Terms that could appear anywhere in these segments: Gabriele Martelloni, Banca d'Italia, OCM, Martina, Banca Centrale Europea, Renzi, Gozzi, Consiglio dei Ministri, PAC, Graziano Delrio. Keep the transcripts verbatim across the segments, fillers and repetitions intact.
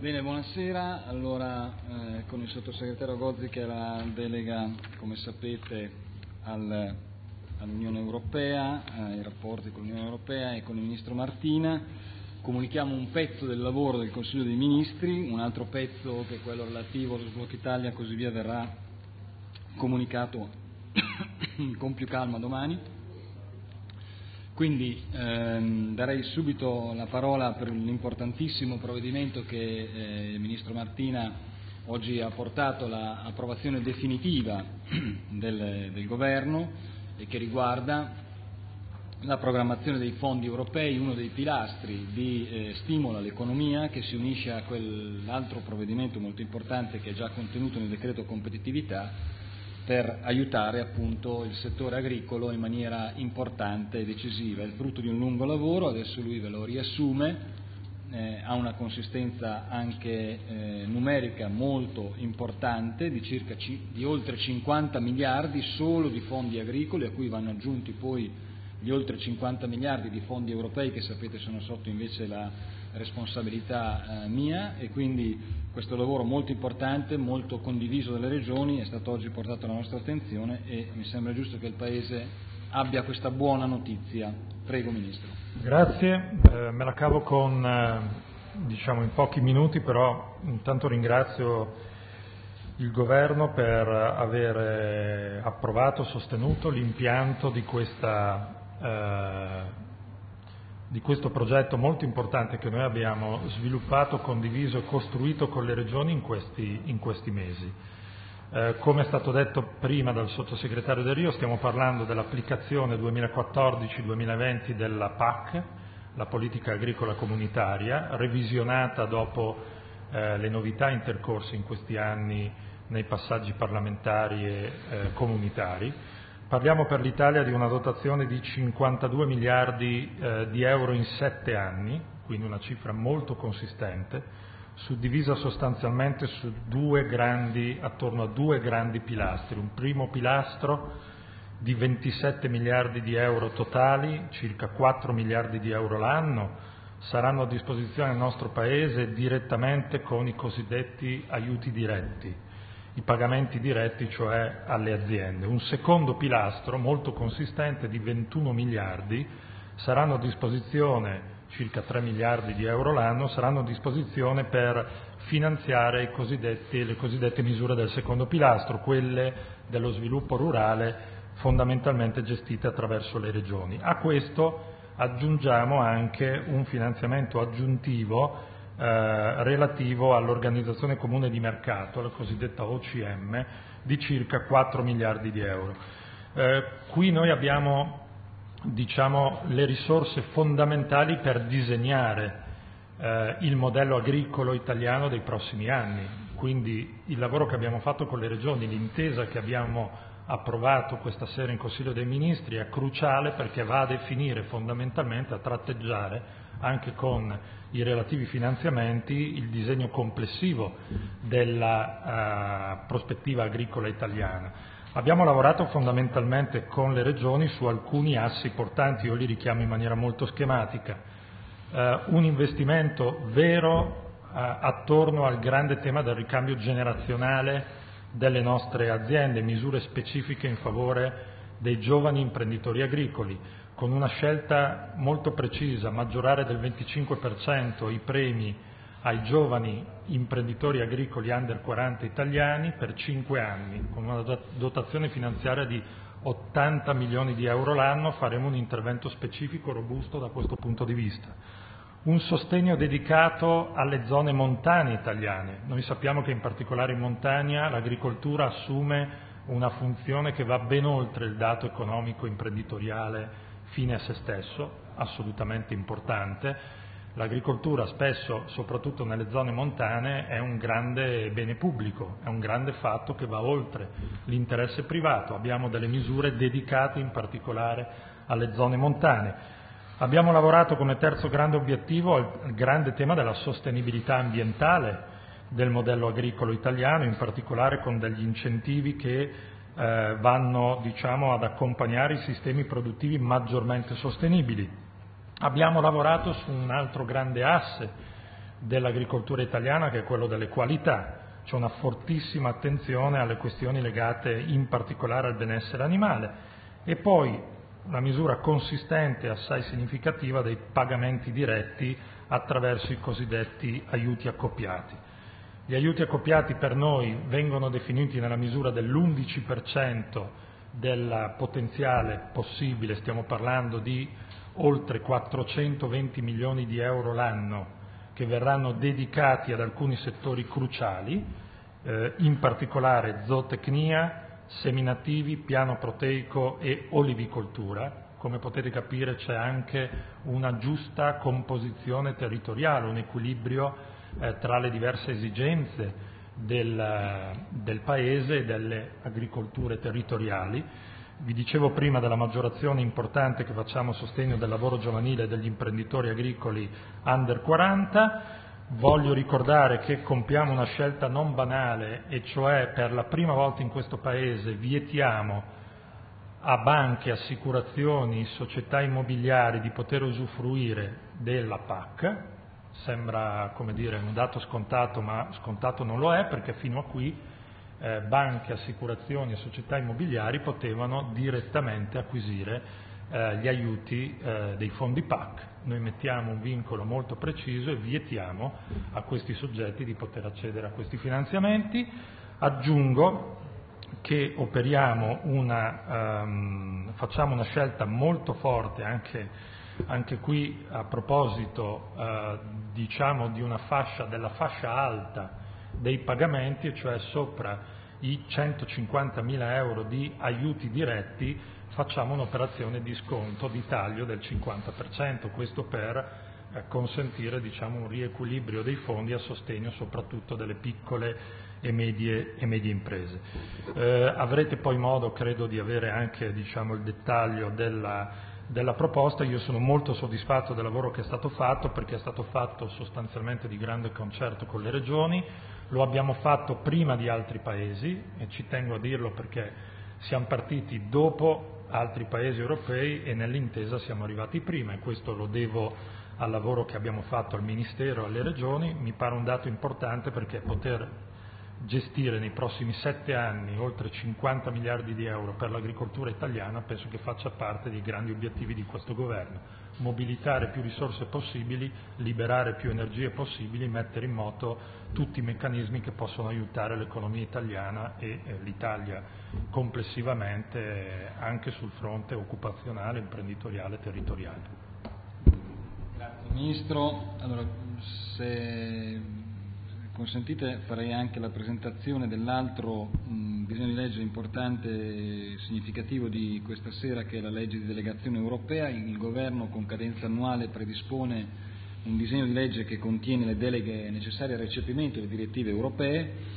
Bene, buonasera. Allora, eh, con il sottosegretario Gozzi, che è la delega, come sapete, al, all'Unione Europea, ai rapporti con l'Unione Europea, e con il Ministro Martina, comunichiamo un pezzo del lavoro del Consiglio dei Ministri, un altro pezzo, che è quello relativo allo sblocco Italia, così via, verrà comunicato con più calma domani. Quindi ehm, darei subito la parola per l'importantissimo provvedimento che eh, il Ministro Martina oggi ha portato l'approvazione definitiva del, del Governo, e che riguarda la programmazione dei fondi europei, uno dei pilastri di eh, stimolo all'economia, che si unisce a quell'altro provvedimento molto importante che è già contenuto nel decreto competitività, per aiutare appunto il settore agricolo in maniera importante e decisiva. È il frutto di un lungo lavoro, adesso lui ve lo riassume, eh, ha una consistenza anche eh, numerica molto importante, di, circa di oltre cinquanta miliardi solo di fondi agricoli, a cui vanno aggiunti poi gli oltre cinquanta miliardi di fondi europei, che sapete sono sotto invece la responsabilità eh, mia, e quindi questo lavoro molto importante, molto condiviso dalle regioni, è stato oggi portato alla nostra attenzione, e mi sembra giusto che il Paese abbia questa buona notizia. Prego, Ministro. Grazie, eh, me la cavo con eh, diciamo in pochi minuti, però intanto ringrazio il Governo per aver approvato, sostenuto l'impianto di questa eh, di questo progetto molto importante che noi abbiamo sviluppato, condiviso e costruito con le regioni in questi, in questi mesi. Eh, come è stato detto prima dal sottosegretario Delrio, stiamo parlando dell'applicazione duemilaquattordici duemilaventi della P A C, la politica agricola comunitaria, revisionata dopo eh, le novità intercorse in questi anni nei passaggi parlamentari e eh, comunitari. Parliamo per l'Italia di una dotazione di cinquantadue miliardi eh, di euro in sette anni, quindi una cifra molto consistente, suddivisa sostanzialmente su due grandi, attorno a due grandi pilastri. Un primo pilastro di ventisette miliardi di euro totali, circa quattro miliardi di euro l'anno, saranno a disposizione del nostro Paese direttamente con i cosiddetti aiuti diretti, i pagamenti diretti, cioè alle aziende. Un secondo pilastro molto consistente di ventuno miliardi, saranno a disposizione, circa tre miliardi di euro l'anno, saranno a disposizione per finanziare i cosiddetti, le cosiddette misure del secondo pilastro, quelle dello sviluppo rurale, fondamentalmente gestite attraverso le regioni. A questo aggiungiamo anche un finanziamento aggiuntivo Eh, relativo all'organizzazione comune di mercato, la cosiddetta O C M, di circa quattro miliardi di euro. Eh, qui noi abbiamo, diciamo, le risorse fondamentali per disegnare eh, il modello agricolo italiano dei prossimi anni, quindi il lavoro che abbiamo fatto con le regioni, l'intesa che abbiamo approvato questa sera in Consiglio dei Ministri è cruciale, perché va a definire fondamentalmente, a tratteggiare anche con i relativi finanziamenti il disegno complessivo della eh, prospettiva agricola italiana. Abbiamo lavorato fondamentalmente con le regioni su alcuni assi portanti, io li richiamo in maniera molto schematica. Eh, un investimento vero eh, attorno al grande tema del ricambio generazionale delle nostre aziende, misure specifiche in favore dei giovani imprenditori agricoli, con una scelta molto precisa, maggiorare del venticinque per cento i premi ai giovani imprenditori agricoli under quaranta italiani per cinque anni, con una dotazione finanziaria di ottanta milioni di euro l'anno. Faremo un intervento specifico robusto da questo punto di vista. Un sostegno dedicato alle zone montane italiane. Noi sappiamo che in particolare in montagna l'agricoltura assume una funzione che va ben oltre il dato economico imprenditoriale fine a se stesso, assolutamente importante. L'agricoltura spesso, soprattutto nelle zone montane, è un grande bene pubblico, è un grande fatto che va oltre l'interesse privato. Abbiamo delle misure dedicate in particolare alle zone montane. Abbiamo lavorato come terzo grande obiettivo al grande tema della sostenibilità ambientale del modello agricolo italiano, in particolare con degli incentivi che Eh, vanno, diciamo, ad accompagnare i sistemi produttivi maggiormente sostenibili. Abbiamo lavorato su un altro grande asse dell'agricoltura italiana, che è quello delle qualità. C'è una fortissima attenzione alle questioni legate in particolare al benessere animale, e poi una misura consistente e assai significativa dei pagamenti diretti attraverso i cosiddetti aiuti accoppiati. Gli aiuti accoppiati per noi vengono definiti nella misura dell'undici per cento del potenziale possibile, stiamo parlando di oltre quattrocentoventi milioni di euro l'anno che verranno dedicati ad alcuni settori cruciali, eh, in particolare zootecnia, seminativi, piano proteico e olivicoltura. Come potete capire c'è anche una giusta composizione territoriale, un equilibrio eh, tra le diverse esigenze del, del Paese e delle agricolture territoriali. Vi dicevo prima della maggiorazione importante che facciamo a sostegno del lavoro giovanile e degli imprenditori agricoli under quaranta. Voglio ricordare che compiamo una scelta non banale, e cioè per la prima volta in questo Paese vietiamo a banche, assicurazioni, società immobiliari di poter usufruire della P A C. Sembra, come dire, un dato scontato, ma scontato non lo è, perché fino a qui eh, banche, assicurazioni e società immobiliari potevano direttamente acquisire gli aiuti eh, dei fondi P A C. Noi mettiamo un vincolo molto preciso e vietiamo a questi soggetti di poter accedere a questi finanziamenti. Aggiungo che operiamo una, ehm, facciamo una scelta molto forte anche, anche qui a proposito eh, diciamo di una fascia, della fascia alta dei pagamenti, cioè sopra i centocinquantamila euro di aiuti diretti facciamo un'operazione di sconto, di taglio del cinquanta per cento, questo per consentire, diciamo, un riequilibrio dei fondi a sostegno soprattutto delle piccole e medie, e medie imprese. Eh, avrete poi modo, credo, di avere anche, diciamo, il dettaglio della, della proposta. Io sono molto soddisfatto del lavoro che è stato fatto, perché è stato fatto sostanzialmente di grande concerto con le regioni, lo abbiamo fatto prima di altri paesi, e ci tengo a dirlo perché siamo partiti dopo altri paesi europei e nell'intesa siamo arrivati prima, e questo lo devo al lavoro che abbiamo fatto al Ministero, alle Regioni. Mi pare un dato importante, perché poter gestire nei prossimi sette anni oltre cinquanta miliardi di euro per l'agricoltura italiana penso che faccia parte dei grandi obiettivi di questo Governo. Mobilitare più risorse possibili, liberare più energie possibili, mettere in moto tutti i meccanismi che possono aiutare l'economia italiana e eh, l'Italia complessivamente, eh, anche sul fronte occupazionale, imprenditoriale e territoriale. Grazie Ministro. Allora, se consentite farei anche la presentazione dell'altro mh, disegno di legge importante e significativo di questa sera, che è la legge di delegazione europea. Il Governo con cadenza annuale predispone un disegno di legge che contiene le deleghe necessarie al recepimento delle direttive europee,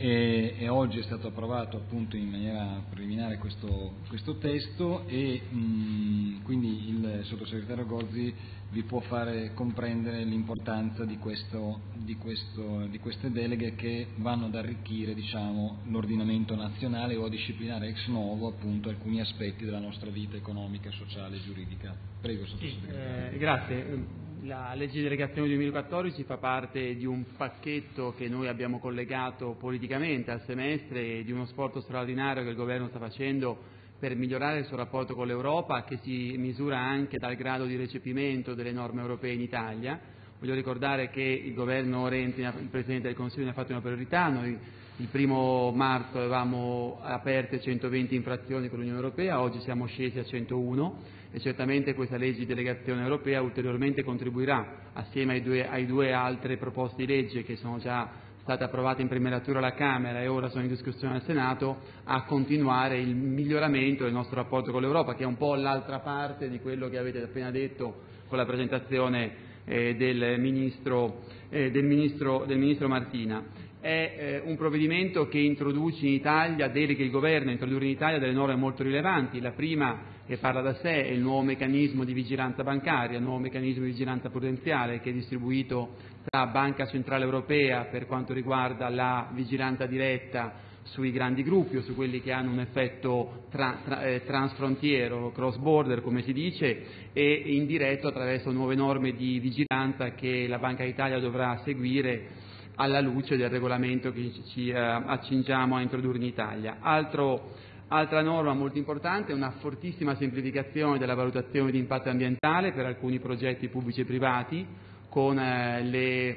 e, e oggi è stato approvato appunto in maniera preliminare questo, questo testo, e mh, quindi il sottosegretario Gozzi vi può fare comprendere l'importanza di, questo, di, questo, di queste deleghe, che vanno ad arricchire, diciamo, l'ordinamento nazionale o a disciplinare ex novo appunto alcuni aspetti della nostra vita economica, sociale e giuridica. Prego, sottosegretario. Eh, grazie. La legge di delegazione duemilaquattordici fa parte di un pacchetto che noi abbiamo collegato politicamente al semestre, e di uno sforzo straordinario che il Governo sta facendo per migliorare il suo rapporto con l'Europa, che si misura anche dal grado di recepimento delle norme europee in Italia. Voglio ricordare che il Governo Renzi, il Presidente del Consiglio, ne ha fatto una priorità. Noi il primo marzo avevamo aperte centoventi infrazioni con l'Unione Europea, oggi siamo scesi a centouno, e certamente questa legge di delegazione europea ulteriormente contribuirà, assieme ai due, ai due altre proposte di legge che sono già state approvate in premuratura alla Camera e ora sono in discussione al Senato, a continuare il miglioramento del nostro rapporto con l'Europa, che è un po' l'altra parte di quello che avete appena detto con la presentazione eh, del, ministro, eh, del, ministro, del Ministro Martina. È eh, un provvedimento che introduce in Italia, delega il Governo a introdurre in Italia delle norme molto rilevanti. La prima, che parla da sé, è il nuovo meccanismo di vigilanza bancaria, il nuovo meccanismo di vigilanza prudenziale, che è distribuito tra Banca Centrale Europea per quanto riguarda la vigilanza diretta sui grandi gruppi o su quelli che hanno un effetto tra, tra, eh, transfrontiero, cross border come si dice, e indiretto attraverso nuove norme di vigilanza che la Banca d'Italia dovrà seguire alla luce del regolamento che ci eh, accingiamo a introdurre in Italia. Altro, altra norma molto importante è una fortissima semplificazione della valutazione di impatto ambientale per alcuni progetti pubblici e privati, con eh, le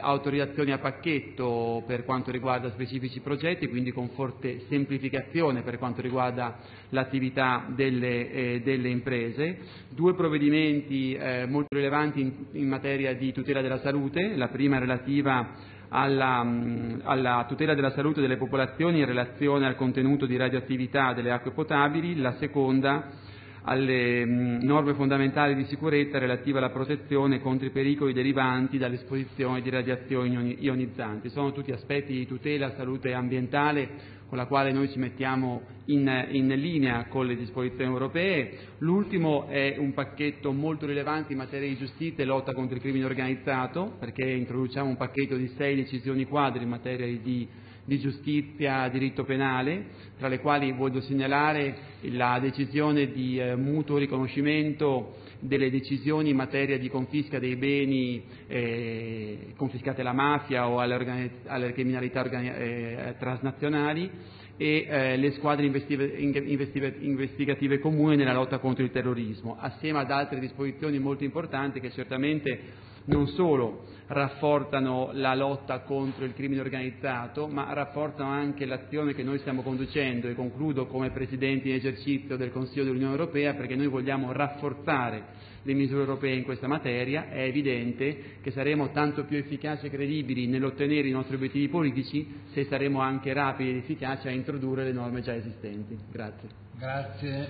autorizzazioni a pacchetto per quanto riguarda specifici progetti, quindi con forte semplificazione per quanto riguarda l'attività delle, eh, delle imprese. Due provvedimenti eh, molto rilevanti in, in materia di tutela della salute, la prima relativa alla, mh, alla tutela della salute delle popolazioni in relazione al contenuto di radioattività delle acque potabili, la seconda alle norme fondamentali di sicurezza relative alla protezione contro i pericoli derivanti dall'esposizione di radiazioni ionizzanti. Sono tutti aspetti di tutela, salute ambientale con la quale noi ci mettiamo in, in linea con le disposizioni europee. L'ultimo è un pacchetto molto rilevante in materia di giustizia e lotta contro il crimine organizzato, perché introduciamo un pacchetto di sei decisioni quadri in materia di di giustizia, diritto penale, tra le quali voglio segnalare la decisione di eh, mutuo riconoscimento delle decisioni in materia di confisca dei beni eh, confiscati alla mafia o alle, organi- alle criminalità organi- eh, transnazionali e eh, le squadre investive- investive- investigative comuni nella lotta contro il terrorismo, assieme ad altre disposizioni molto importanti che certamente non solo rafforzano la lotta contro il crimine organizzato, ma rafforzano anche l'azione che noi stiamo conducendo, e concludo come Presidente in esercizio del Consiglio dell'Unione Europea, perché noi vogliamo rafforzare le misure europee in questa materia. È evidente che saremo tanto più efficaci e credibili nell'ottenere i nostri obiettivi politici se saremo anche rapidi ed efficaci a introdurre le norme già esistenti. Grazie. Grazie.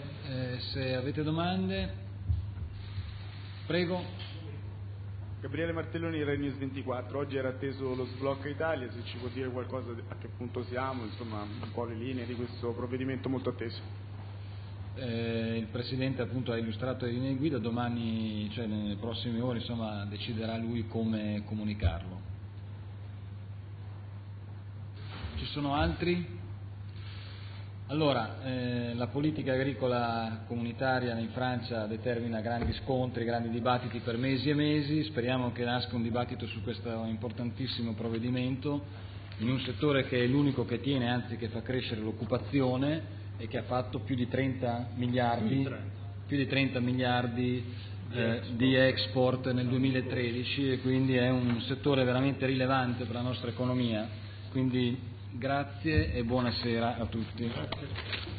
Eh, se avete domande, prego. Gabriele Martelloni, RegnoS ventiquattro. Oggi era atteso lo sblocca Italia, se ci può dire qualcosa a che punto siamo, insomma un po' le linee di questo provvedimento molto atteso. Eh, il Presidente appunto ha illustrato le linee guida, domani, cioè nelle prossime ore, insomma, deciderà lui come comunicarlo. Ci sono altri? Allora, eh, la politica agricola comunitaria in Francia determina grandi scontri, grandi dibattiti per mesi e mesi. Speriamo che nasca un dibattito su questo importantissimo provvedimento, in un settore che è l'unico che tiene, anzi che fa crescere l'occupazione, e che ha fatto più di trenta miliardi, più di trenta miliardi eh, di export nel duemilatredici, e quindi è un settore veramente rilevante per la nostra economia. Quindi grazie e buonasera a tutti.